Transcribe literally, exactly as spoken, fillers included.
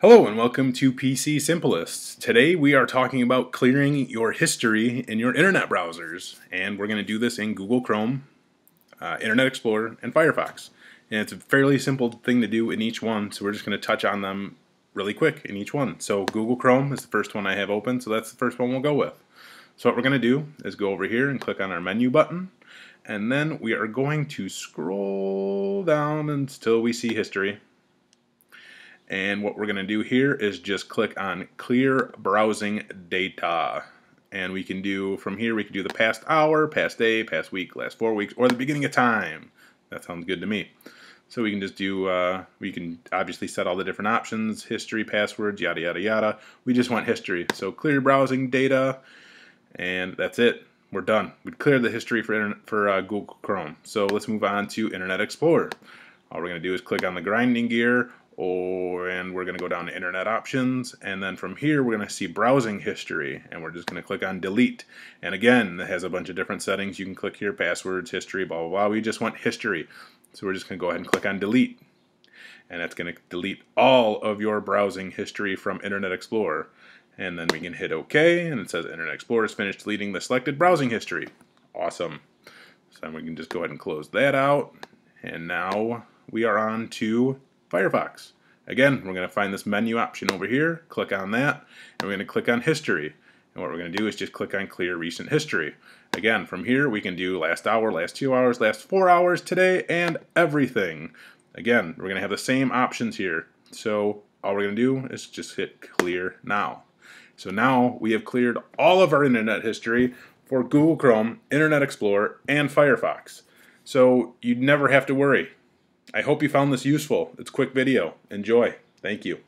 Hello and welcome to P C Simplists. Today we are talking about clearing your history in your internet browsers, and we're going to do this in Google Chrome, uh, Internet Explorer, and Firefox. And it's a fairly simple thing to do in each one, so we're just going to touch on them really quick in each one. So Google Chrome is the first one I have open, so that's the first one we'll go with. So what we're going to do is go over here and click on our menu button, and then we are going to scroll down until we see history. And what we're going to do here is just click on Clear Browsing Data. And we can do, from here, we can do the past hour, past day, past week, last four weeks, or the beginning of time. That sounds good to me. So we can just do, uh, we can obviously set all the different options, history, passwords, yada, yada, yada. We just want history. So Clear Browsing Data, and that's it. We're done. We cleared the history for, internet, for uh, Google Chrome. So let's move on to Internet Explorer. All we're going to do is click on the grinding gear. Oh, and we're going to go down to Internet Options, and then from here we're going to see Browsing History, and we're just going to click on Delete. And again, it has a bunch of different settings. You can click here, passwords, history, blah, blah, blah. We just want history. So we're just going to go ahead and click on Delete. And that's going to delete all of your browsing history from Internet Explorer. And then we can hit OK, and it says Internet Explorer is finished deleting the selected browsing history. Awesome. So then we can just go ahead and close that out. And now we are on to Firefox. Again, we're going to find this menu option over here, click on that, and we're going to click on History. And what we're going to do is just click on Clear Recent History. Again, from here we can do last hour, last two hours, last four hours, today, and everything. Again, we're going to have the same options here. So all we're going to do is just hit Clear Now. So now we have cleared all of our internet history for Google Chrome, Internet Explorer, and Firefox. So you'd never have to worry. I hope you found this useful. It's a quick video. Enjoy. Thank you.